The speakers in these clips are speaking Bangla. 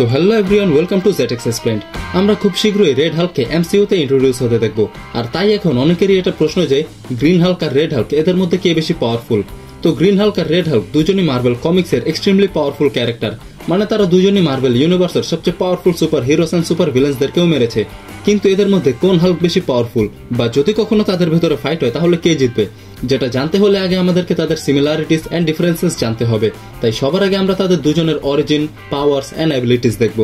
तो hello everyone welcome to Z explained. আমরা খুব শীঘ্রই রেড হাল্ককে এমসিইউতে ইন্ট্রোডিউস হতে দেখব, আর তাই এখন অনেকেরই এটা প্রশ্ন যে গ্রিন হাল্ক আর রেড হাল্ক এদের মধ্যে কে বেশি পাওয়ারফুল। তো গ্রিন হাল্ক আর রেড হাল্ক দুজনই মার্ভেল কমিক্স এর এক্সট্রিমলি পাওয়ারফুল ক্যারেক্টার, মানে তারা দুজনই মার্ভেল ইউনিভার্সের সবচেয়ে powerful super heroes and super ভিলেন্সদেরকেও মেরেছে। কিন্তু এদের মধ্যে কোন হাল্ক বেশি পাওয়ারফুল বা যদি কখনো তাদের ভেতরে ফাইট হয় তাহলে কে জিতবে, যেটা জানতে হলে আগে আমাদেরকে তাদের সিমিলারিটিস এন্ড ডিফারেন্সেস জানতে হবে। তাই সবার আগে আমরা তাদের দুজনের অরিজিন, পাওয়ার্স এন্ড অ্যাবিলিটিস দেখব।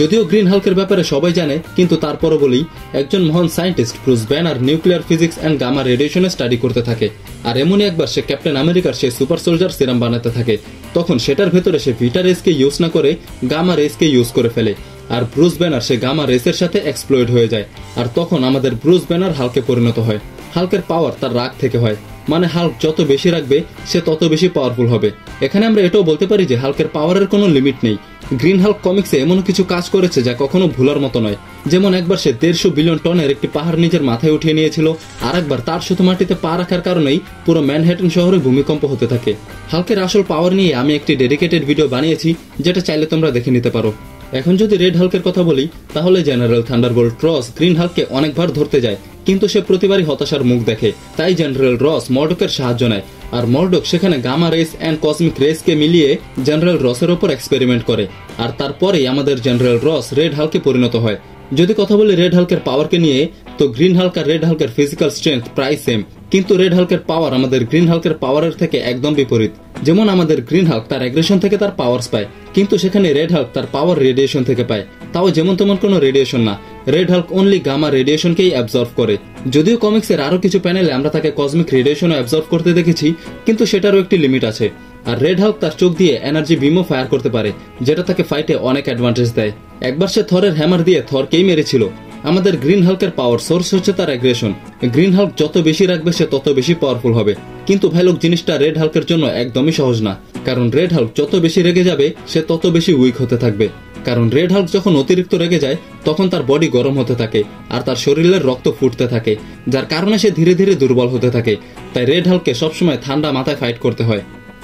যদিও গ্রিন হাল্কের ব্যাপারে সবাই জানে, কিন্তু তারপরও বলি, একজন মহান scientist Bruce Banner nuclear physics and gamma রেডিয়েশনে স্টাডি করতে থাকে, আর এমনই একবার সে ক্যাপ্টেন আমেরিকার সেই সুপার সোলজার সিরাম বানাতে থাকে। তখন সেটার ভেতরে সে ভিটা রেসকে ইউজ না করে গামা রেসকে ইউজ করে ফেলে, আর ব্রুস ব্যানার সে গামা রেসের সাথে এক্সপ্লয়েড হয়ে যায়, আর তখন আমাদের ব্রুস ব্যানার হাল্কে পরিণত হয়। হাল্কের পাওয়ার তার রাগ থেকে হয়, মানে হাল্ক যত বেশি রাখবে সে তত বেশি পাওয়ারফুল হবে। এখানে আমরা এটাও বলতে পারি যে হাল্কের পাওয়ারের কোনো লিমিট নেই। গ্রিন হাল্ক কমিক্সে এমন কিছু কাজ করেছে যা কখনো ভুলার মতো নয়, যেমন একবার সে 150 বিলিয়ন টনের একটি পাহাড় নিজের মাথায় উঠিয়ে নিয়েছিল, আর একবার তার শুধু মাটিতে পা রাখার কারণেই পুরো ম্যানহাটন শহরে ভূমিকম্প হতে থাকে। হাল্কের আসল পাওয়ার নিয়ে আমি একটি ডেডিকেটেড ভিডিও বানিয়েছি, যেটা চাইলে তোমরা দেখে নিতে পারো। এখন যদি রেড হাল্কের কথা বলি, তাহলে জেনারেল থান্ডারবোল্ট রস গ্রিন হাল্ককে অনেকবার ধরতে যায়, কিন্তু সে প্রতিবারই হতাশার মুখ দেখে। তাই জেনারেল রস মর্ডকের সাহায্য নেয়, আর মর্ডক সেখানে গামা রেস এন্ড কসমিক রেসকে মিলিয়ে জেনারেল রসের ওপর এক্সপেরিমেন্ট করে, আর তারপরেই আমাদের জেনারেল রস রেড হাল্কে পরিণত হয়। যদি কথা বলি রেড হাল্কের পাওয়ারকে নিয়ে, তো গ্রিন হাল্ক আর রেড হাল্কের ফিজিক্যাল স্ট্রেংথ প্রায় সেম, কিন্তু রেড হাল্কের পাওয়ার আমাদের গ্রিন হাল্কের পাওয়ারের থেকে একদম বিপরীত। যেমন আমাদের গ্রিন হাল্ক তার অ্যাগ্রেশন থেকে তার পাওয়ারস পায়, কিন্তু সেখানে রেড হাল্ক তার পাওয়ার রেডিয়েশন থেকে পায়, তাও যেমন তেমন কোনো রেডিয়েশন না। রেড হাল্ক অনলি গামা রেডিয়েশনকেই অ্যাবজর্ব করে। যদিও কমিক্সের আরো কিছু প্যানেলে আমরা তাকে কসমিক রেডিয়েশনও অ্যাবজর্ব করতে দেখেছি, কিন্তু সেটারও একটি লিমিট আছে। আর রেড হাল্ক তার চোখ দিয়ে এনার্জি বিমও ফায়ার করতে পারে, যেটা তাকে ফাইটে অনেক অ্যাডভান্টেজ দেয়। একবার সে থরের হ্যামার দিয়ে থরকেই মেরেছিল। আমাদের গ্রিন হাল্কের পাওয়ার সোর্স হচ্ছে তার অ্যাগ্রেশন। গ্রিন হাল্ক যত বেশি রাখবে সে তত বেশি পাওয়ারফুল হবে, কিন্তু ভাই লোক জিনিসটা রেড হাল্কের জন্য একদমই সহজ না, কারণ রেড হাল্ক যত বেশি রেগে যাবে সে তত বেশি উইক হতে থাকবে। কারণ রেড হাল্ক যখন অতিরিক্ত রেগে যায় তখন তার বডি গরম হতে থাকে, আর তার শরীরের রক্ত ফুটতে থাকে, যার কারণে সে ধীরে ধীরে দুর্বল হতে থাকে। তাই রেড হাল্ককে সবসময় ঠান্ডা মাথায় ফাইট করতে হয়।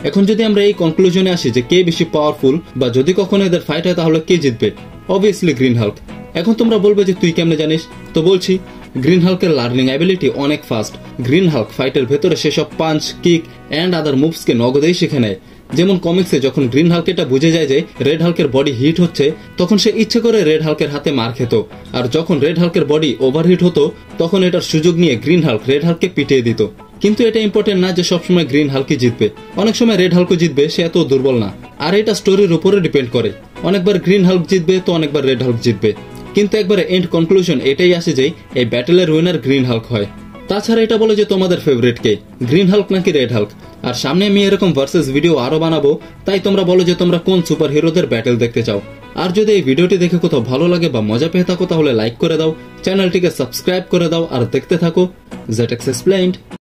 এখন যদি আমরা এই কনক্লুশনে আসি যে কে বেশি পাওয়ারফুল বা যদি কখনো এদের ফাইট হয় তাহলে কে জিতবে, অবভিয়াসলি গ্রিন হাল্ক। এখন তোমরা বলবে যে তুই কেমনে জানিস, তো বলছি গ্রিন হাল্কের লার্নিং অ্যাবিলিটি অনেক ফাস্ট। গ্রিন হাল্ক ফাইটের ভেতরে সেসব পাঞ্চ, কিক অ্যান্ড আদার মুভসকে নগদেই শিখে নেয়। যেমন কমিক্সে যখন গ্রিন হাল্ক এটা বুঝে যায় যে রেড হাল্কের বডি হিট হচ্ছে, তখন সে ইচ্ছে করে রেড হাল্কের হাতে মার খেত, আর যখন রেড হাল্কের বডি ওভারহিট হতো তখন এটার সুযোগ নিয়ে গ্রিন হাল্ক রেড হাল্ককে পিটিয়ে দিত। কিন্তু এটা ইম্পর্টেন্ট না যে সবসময় গ্রিন হাল্কই জিতবে, অনেক সময় রেড হাল্কও জিতবে, সে এত দুর্বল না। আর এটা স্টোরির উপরে ডিপেন্ড করে, অনেকবার গ্রিন হাল্ক জিতবে তো অনেকবার রেড হাল্ক জিতবে, কিন্তু একবারে এন্ড কনক্লুশন এটাই আসে যে এই ব্যাটেলের উইনার গ্রিন হাল্ক হয়। তাছাড়া এটা বলে যে তোমাদের ফেভারিট কে, গ্রিন হাল্ক নাকি রেড হাল্ক। আর সামনে আমি এরকম ভার্সেস ভিডিও আরো বানাবো, তাই তোমরা বলো যে তোমরা কোন সুপার হিরোদের ব্যাটেল দেখতে চাও। আর যদি এই ভিডিওটি দেখে কোথাও ভালো লাগে বা মজা পেয়ে থাকো তাহলে লাইক করে দাও, চ্যানেলটিকে সাবস্ক্রাইব করে দাও, আর দেখতে থাকো জেড এক্সপ্লেইনড।